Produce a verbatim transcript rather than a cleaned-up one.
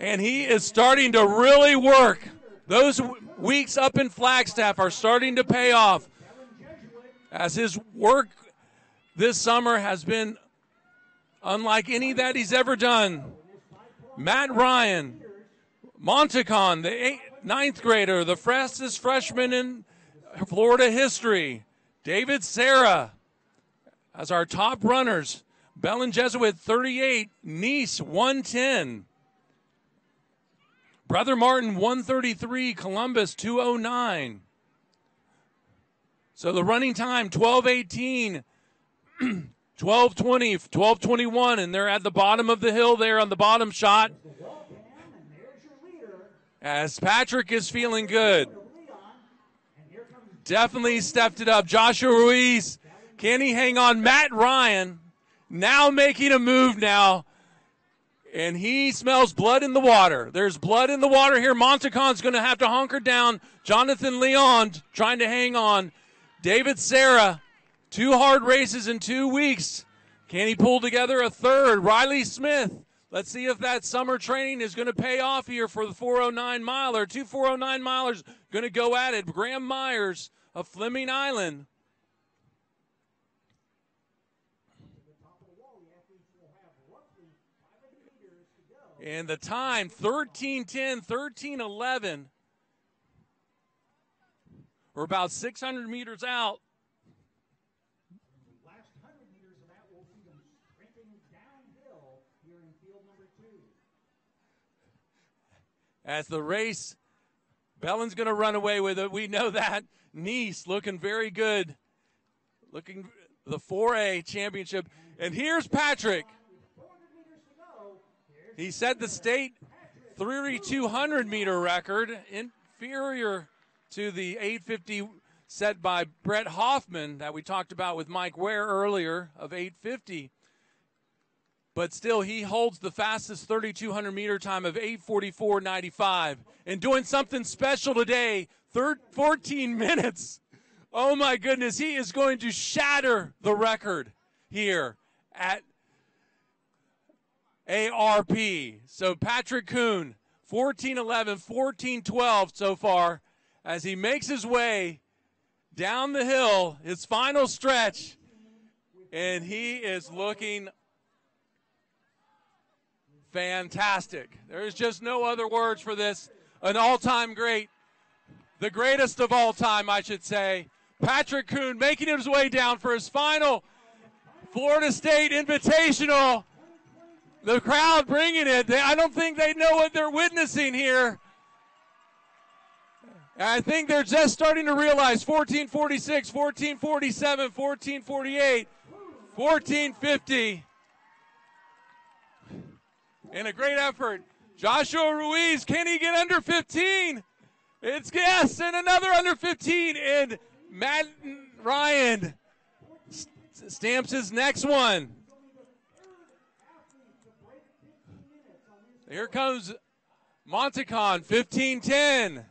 and he is starting to really work. Those weeks up in Flagstaff are starting to pay off, as his work this summer has been unlike any that he's ever done. Matt Ryan, Monticon, the eighth, ninth grader, the fastest freshman in Florida history. David Serra as our top runners. Belen Jesuit, thirty-eight. Nice, one ten. Brother Martin, one thirty-three. Columbus, two oh nine. So the running time, twelve eighteen, twelve twenty, twelve twenty-one, and they're at the bottom of the hill there on the bottom shot. As Patrick is feeling good. Definitely stepped it up. Joshua Ruiz, can he hang on? Matt Ryan now making a move now, and he smells blood in the water. There's blood in the water here. Monticon's going to have to hunker down. Jonathan Leond trying to hang on. David Serra, two hard races in two weeks. Can he pull together a third? Riley Smith, let's see if that summer training is going to pay off here for the four oh nine miler. Two four oh nine milers going to go at it. Graham Myers of Fleming Island. And the time, thirteen ten, thirteen eleven. We're about six hundred meters out. The last one hundred meters of that will see them sprinting downhill here in field number two. As the race, Bellen's going to run away with it. We know that. Nice looking very good. Looking the four A championship. And here's Patrick. He set the state thirty-two hundred meter record, inferior to the eight fifty set by Brett Hoffman that we talked about with Mike Ware earlier of eight fifty. But still, he holds the fastest thirty-two hundred meter time of eight forty-four ninety-five. And doing something special today, fourteen minutes. Oh, my goodness. He is going to shatter the record here at A R P. So Patrick Koon, fourteen eleven, fourteen twelve so far. As he makes his way down the hill, his final stretch, and he is looking fantastic. There is just no other words for this. An all-time great, the greatest of all time, I should say. Patrick Koon making his way down for his final Florida State Invitational. The crowd bringing it. They, I don't think they know what they're witnessing here. I think they're just starting to realize fourteen forty-six, fourteen forty-seven, fourteen forty-eight, fourteen fifty. And a great effort. Joshua Ruiz, can he get under fifteen? It's yes, and another under fifteen. And Matt Ryan st stamps his next one. Here comes Monticon, fifteen ten.